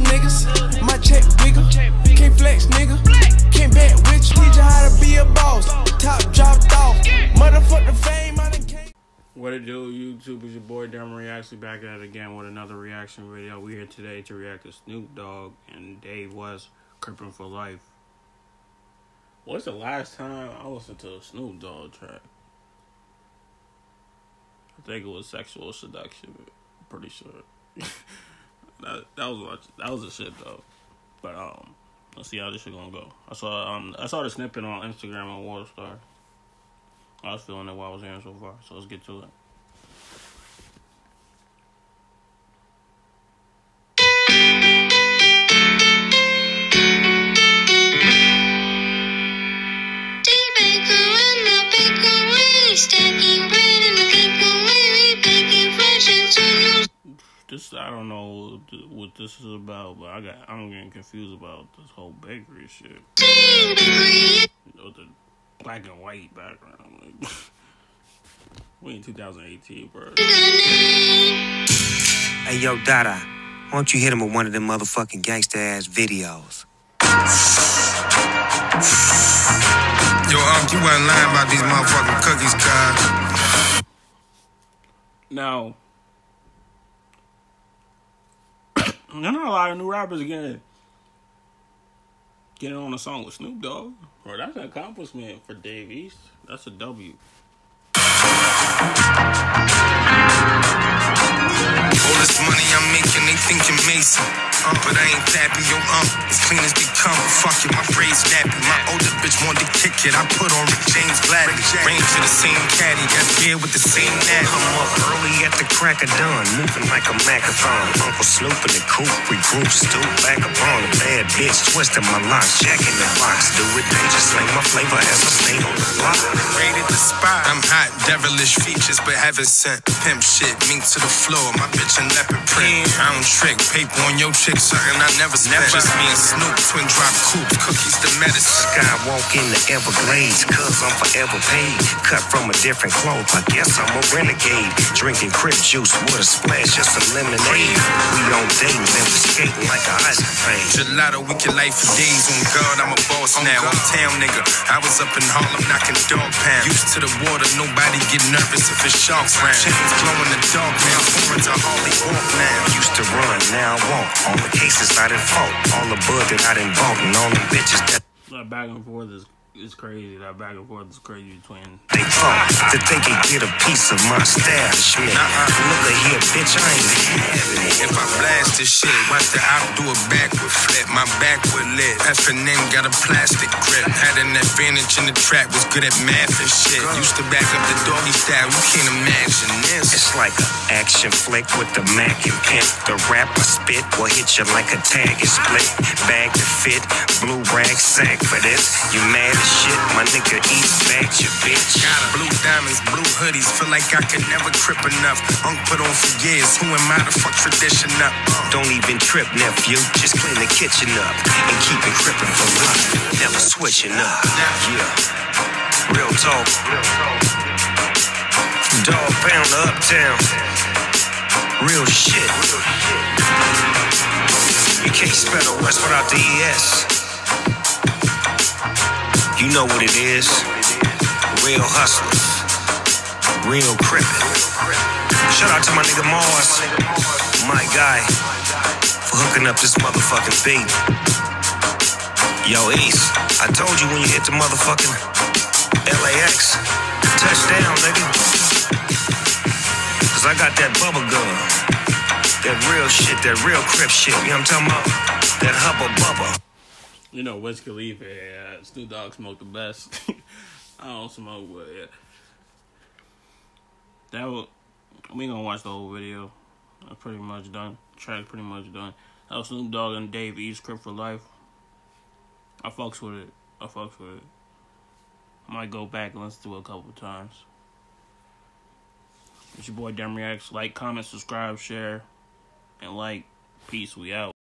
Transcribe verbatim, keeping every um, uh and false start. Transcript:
little niggas. My check bigger, can't flex nigga, can't bet with you. Teach you how to be a boss, top dropped off, motherfucker fame. What it do, YouTube? Is your boy Dem Reacts back at it again with another reaction video. We here today to react to Snoop Dogg and Dave East, Crippin' for Life. What's the last time I listened to a Snoop Dogg track? I think it was Sexual Seduction. I'm pretty sure. that that was that was a shit though. But um, let's see how this shit gonna go. I saw um I saw the snippet on Instagram on Waterstar. I was feeling it while I was in so far, so let's get to it. This, I don't know what this is about, but I got I'm getting confused about this whole bakery shit. You know, the black and white background. Like, we in two thousand eighteen, bro. Hey, yo, Dada, why don't you hit him with one of them motherfucking gangsta ass videos? Yo, Unc, you wasn't lying about these motherfucking cookies, cuz. Now, there's not a lot of new rappers again. Getting on a song with Snoop Dogg, bro, that's an accomplishment for Dave East. That's a W. All this money I'm making, they think you're Mason. Uh, but I ain't clapping, yo, um, as clean as they come. Fuck it, my braids nappy. My older bitch wanted to kick it. I put on Rick James Gladden. Range to the same caddy, got beer with the same nap. I'm up early at the crack of dawn, moving like a macathon. Uncle Snoop in the coupe, we group stoop back upon a bad bitch, twisting my locks, jacking the box. Do it dangerous, like my flavor has a stain on the block. Rated the spot. I'm hot, devilish features, but haven't sent pimp shit. Mink to the floor, my bitch in leopard print. I don't trick paper on your chick. Something I never spent. Never. Just me and Snoop, twin drop coupe, cookies the medicine. Skywalk in the Everglades, cause I'm forever paid. Cut from a different cloth, I guess I'm a renegade. Drinking crib juice with a splash, just a lemonade. We on dating, then we skating like a ice cream. Gelato, we can life for days. On God, I'm a boss now, I'm town nigga. I was up in Harlem knocking dog pound. Used to the water, nobody get nervous if it's sharks round. Chickens blowing the dog now, foreigns are hardly walk now. Used to run, now I walk. The cases I done fought, all the bug that I done bought, and all the bitches that that back and forth is is crazy. That back and forth is crazy between they talk to think they get a piece of my stash. Look at here, bitch, I ain't having it. If I blast this shit, watch the out do a backward flip. My backward lit. F and N got a plastic grip. Had an advantage in the track, was good at math and shit. Used to back up the doggy style. You can't imagine this. It's like a action flick with the Mac and pimp. The rapper spit will hit you like a tag and split. Bag to fit, blue rag sack for this. You mad as shit, my nigga eats back your bitch. Got blue diamonds, blue hoodies, feel like I could never crip enough. Unk put on for years, who am I to fuck tradition up? Don't even trip, nephew, just clean the kitchen up and keep it crippin' for life. Never switching up. Yeah, real talk. Dog pound uptown. Real shit. You can't spell the West without the E S. You know what it is. Real hustlers. Real crippin'. Shout out to my nigga Mars, my guy, for hooking up this motherfucking beat. Yo, East, I told you when you hit the motherfucking L A X, touchdown, nigga. Cause I got that bubble gum, that real shit, that real crip shit, you know what I'm talking about? That hubba bubba. You know, Wiz Khalifa, yeah, Snoop Dogg smoked the best. I don't smoke, but yeah. That was, we gonna watch the whole video. I'm pretty much done, track's pretty much done. That was Snoop Dogg and Dave East, Crip for Life. I fucks with it, I fucks with it. I might go back and listen to it a couple times. It's your boy Dem Reacts. Like, comment, subscribe, share, and like. Peace. We out.